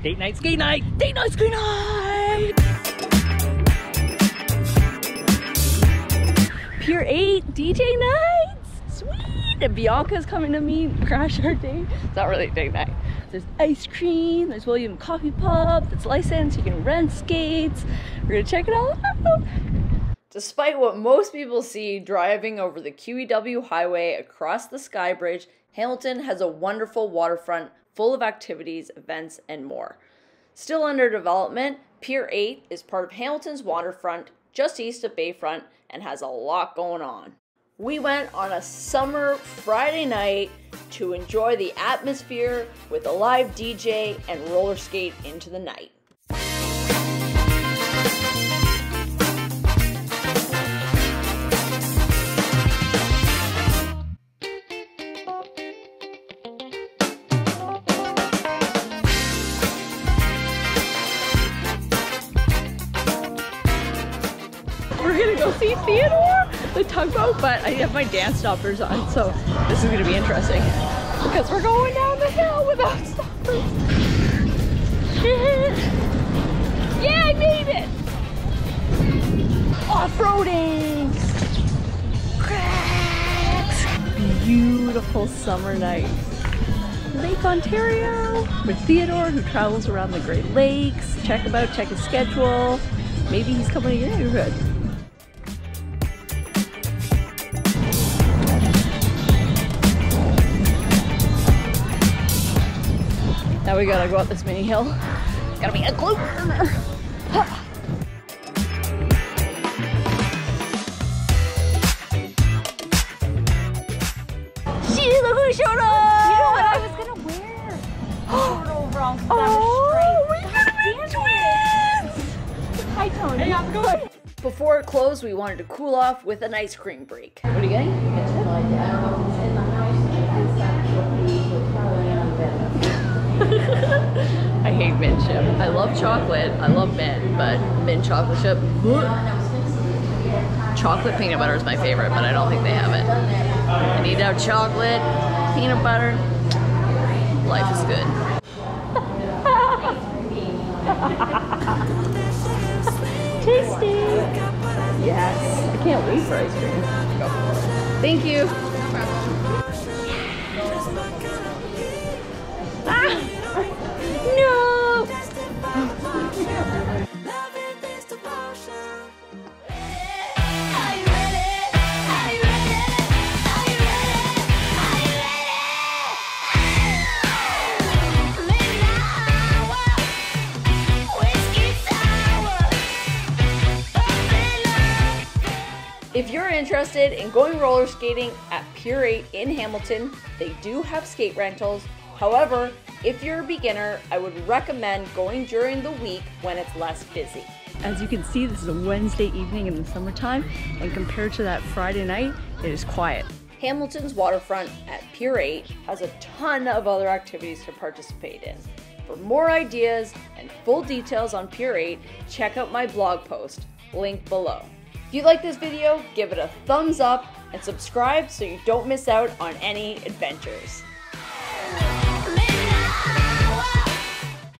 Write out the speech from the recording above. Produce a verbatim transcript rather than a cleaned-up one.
Date night, ski night! Date night, ski night! Pier eight D J nights! Sweet! And Bianca's coming to me, crash our date. It's not really date night. There's ice cream, there's William Coffee Pub, that's licensed, you can rent skates. We're gonna check it all out. Despite what most people see driving over the Q E W highway across the Sky Bridge, Hamilton has a wonderful waterfront full of activities, events, and more. Still under development, Pier eight is part of Hamilton's waterfront just east of Bayfront and has a lot going on. We went on a summer Friday night to enjoy the atmosphere with a live D J and roller skate into the night. We're gonna go see Theodore the Tugboat, but I have my dance stoppers on, so this is gonna be interesting because we're going down the hill without stoppers. Yeah, I made it! Off-roading! Cracks! Beautiful summer night. Lake Ontario with Theodore, who travels around the Great Lakes. Check him out, check his schedule. Maybe he's coming to your neighborhood. Now we gotta go up this mini hill. It's gotta be a glue burner. Huh. Jeez, look who showed up! You know what I was gonna wear? Short overalls. Oh, we're gonna be twins! Hi, Tony. Hey, I'm good. Before it closed, we wanted to cool off with an ice cream break. What are you getting? I hate mint chip. I love chocolate. I love mint, but mint chocolate chip. Chocolate peanut butter is my favorite, but I don't think they have it. I need to have chocolate, peanut butter. Life is good. Tasty. Yes. I can't wait for ice cream. Go for it. Thank you. No problem. If you're interested in going roller skating at Pier eight in Hamilton, they do have skate rentals. However, if you're a beginner, I would recommend going during the week when it's less busy. As you can see, this is a Wednesday evening in the summertime, and compared to that Friday night, it is quiet. Hamilton's waterfront at Pier eight has a ton of other activities to participate in. For more ideas and full details on Pier eight, check out my blog post, linked below. If you like this video, give it a thumbs up and subscribe so you don't miss out on any adventures.